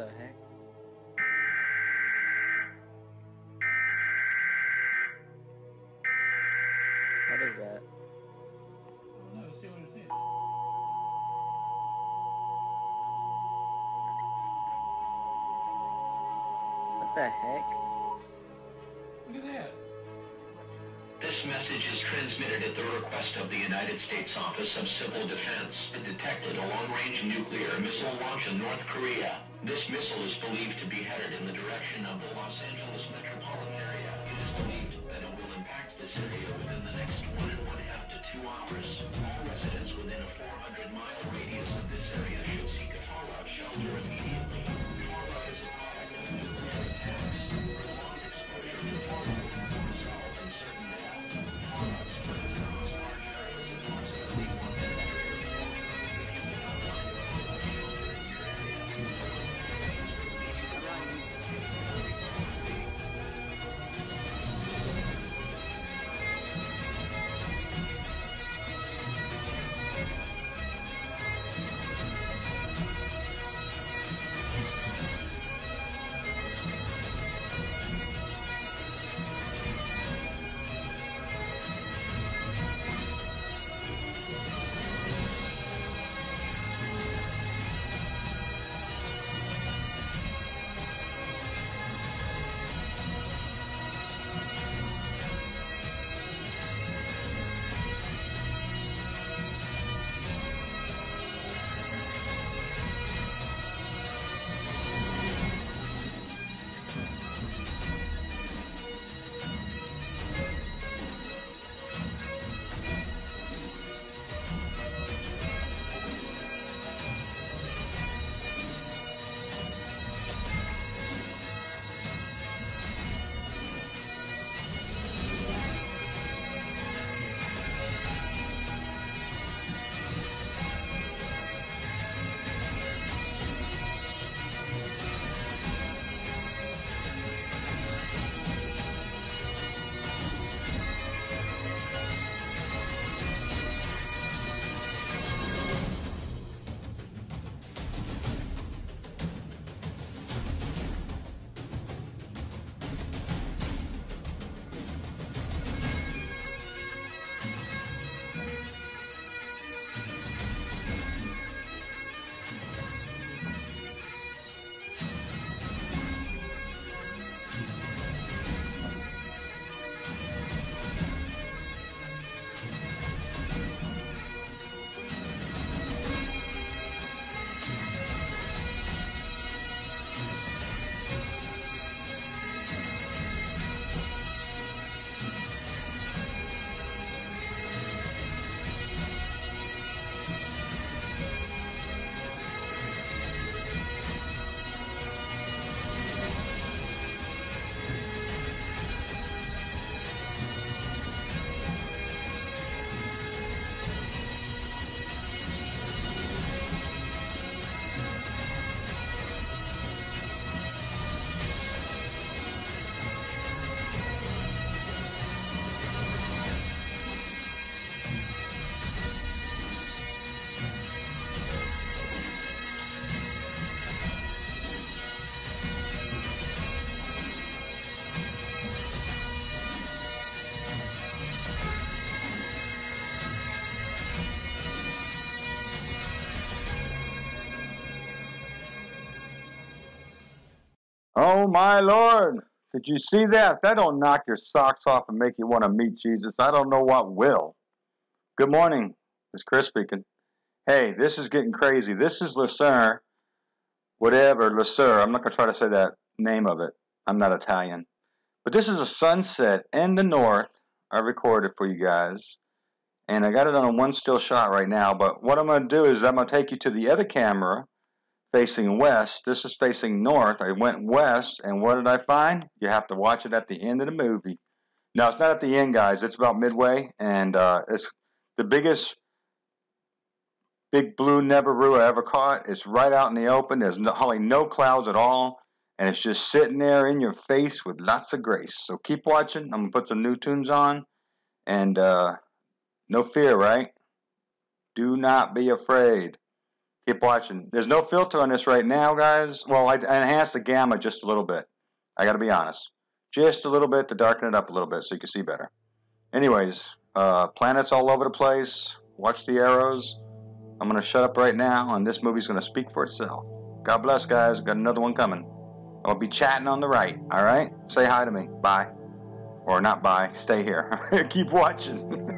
the heck? What is that? I don't know, let's see what it is. What the heck? Look at that. This message is transmitted at the request of the United States Office of Civil Defense. It detected a long-range nuclear missile launch in North Korea. This missile is believed to be headed in the direction of the Los Angeles metropolitan area. It is believed that it will impact this area within the next 1.5 to 2 hours. All residents within a 400-mile radius of this area should seek a fallout shelter immediately. Fallout is a product of nuclear attacks. Prolonged exposure to fallout can result in certain death. Fallout spreads across large areas and constantly wants to trigger exposure. If you do not find a fallout shelter in your area, Oh my Lord, did you see that? If that don't knock your socks off and make you want to meet Jesus, I don't know what will. Good morning, it's Chris speaking. Hey, this is getting crazy. This is Lucerne, whatever, Lucerne. I'm not going to try to say that name of it. I'm not Italian. But this is a sunset in the north. I recorded for you guys. And I got it on a one still shot right now. But what I'm going to do is I'm going to take you to the other camera. Facing west. This is facing north. I went west, and what did I find? You have to watch it at the end of the movie. No, it's not at the end, guys. It's about midway, and it's the biggest big blue Nibiru I ever caught. It's right out in the open. There's hardly no clouds at all, and it's just sitting there in your face with lots of grace. So keep watching. I'm going to put some new tunes on, and no fear, right? Do not be afraid. Keep watching. There's no filter on this right now, guys. Well, I enhanced the gamma just a little bit. I got to be honest. Just a little bit to darken it up a little bit so you can see better. Anyways, planets all over the place. Watch the arrows. I'm going to shut up right now, and this movie's going to speak for itself. God bless, guys. Got another one coming. I'll be chatting on the right, all right? Say hi to me. Bye. Or not bye. Stay here. Keep watching.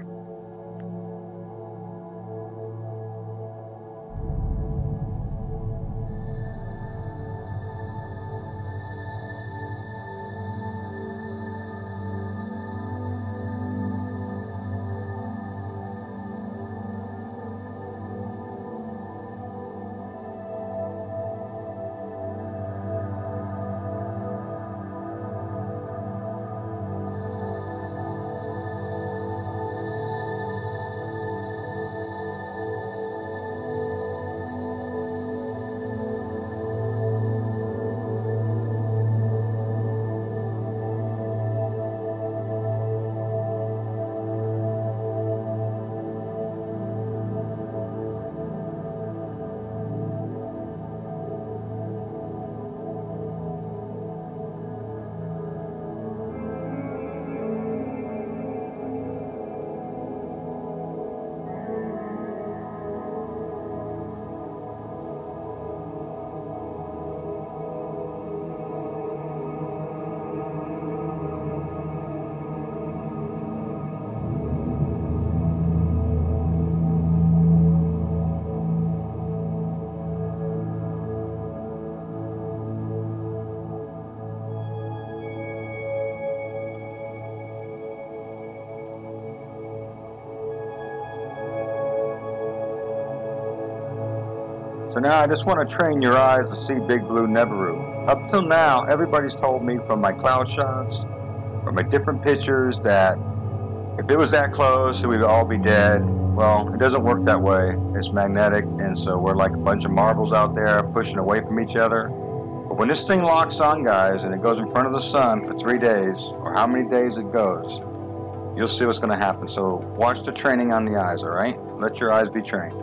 So now I just want to train your eyes to see Big Blue Nibiru. Up till now, everybody's told me from my cloud shots, from my different pictures, that if it was that close, we'd all be dead. Well, it doesn't work that way. It's magnetic, and so we're like a bunch of marbles out there pushing away from each other. But when this thing locks on, guys, and it goes in front of the sun for 3 days, or how many days it goes, you'll see what's going to happen. So watch the training on the eyes, all right? Let your eyes be trained.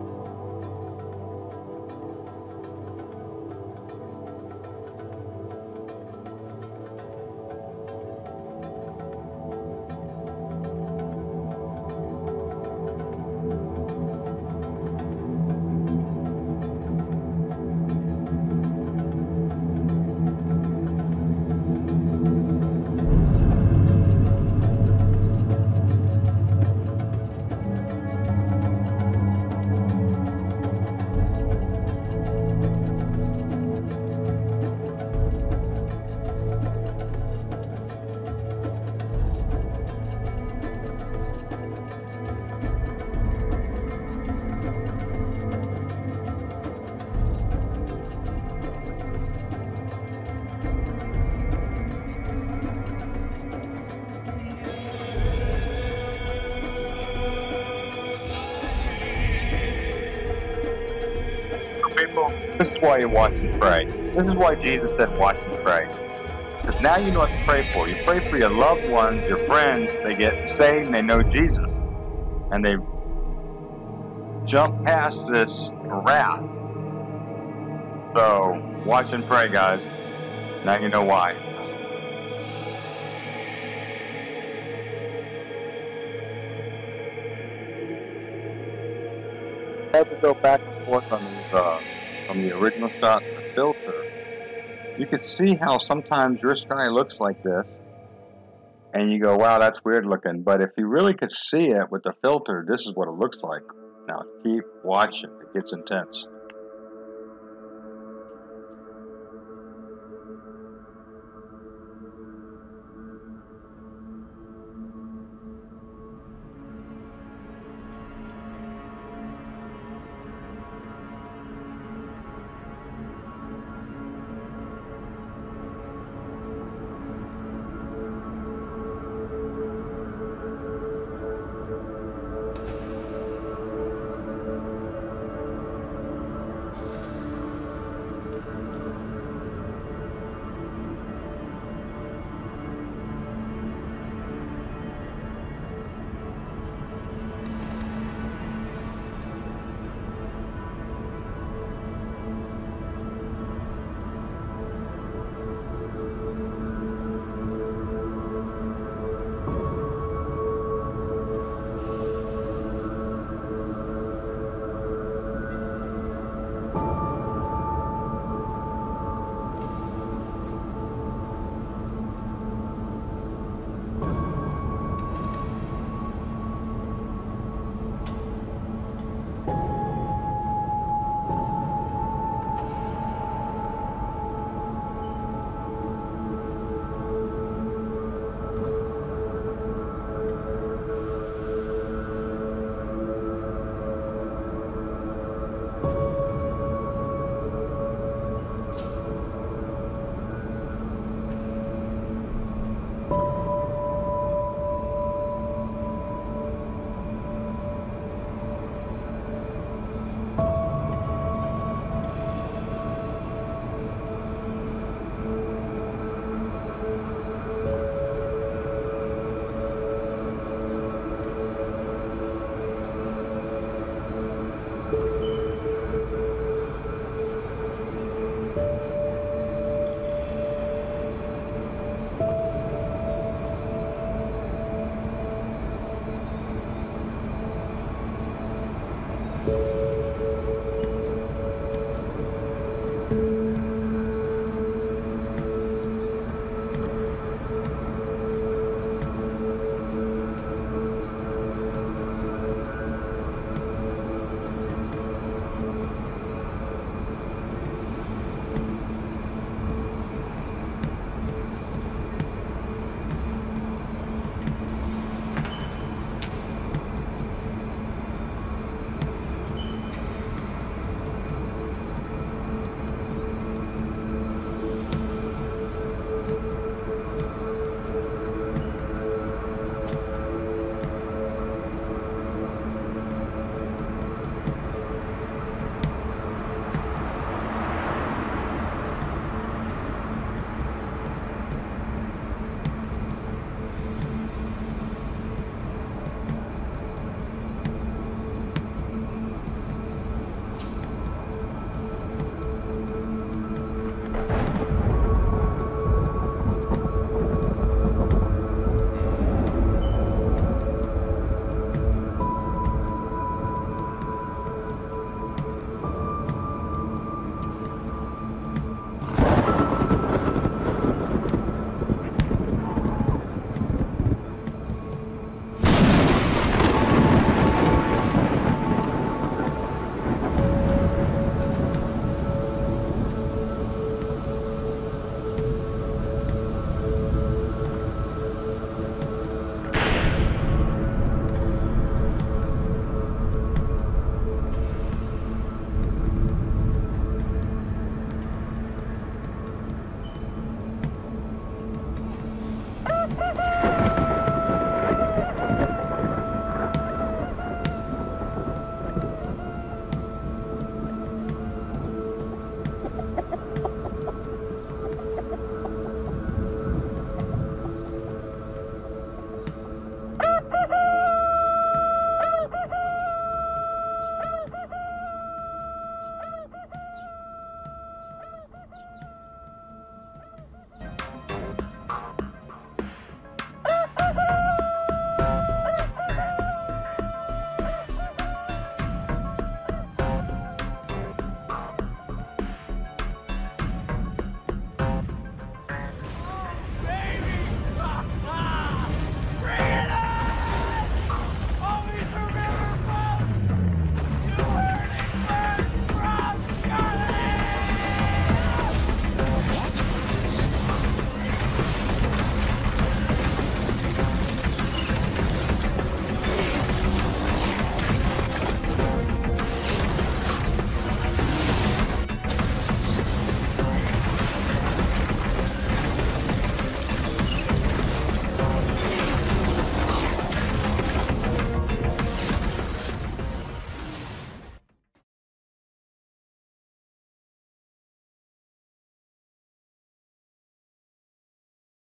This is why you watch and pray. This is why Jesus said watch and pray. Because now you know what to pray for. You pray for your loved ones, your friends. They get saved and they know Jesus. And they jump past this wrath. So watch and pray, guys. Now you know why. I had to go back and forth on these from the original shot to the filter. You can see how sometimes your sky looks like this and you go, wow, that's weird looking. But if you really could see it with the filter, this is what it looks like. Now keep watching. It gets intense.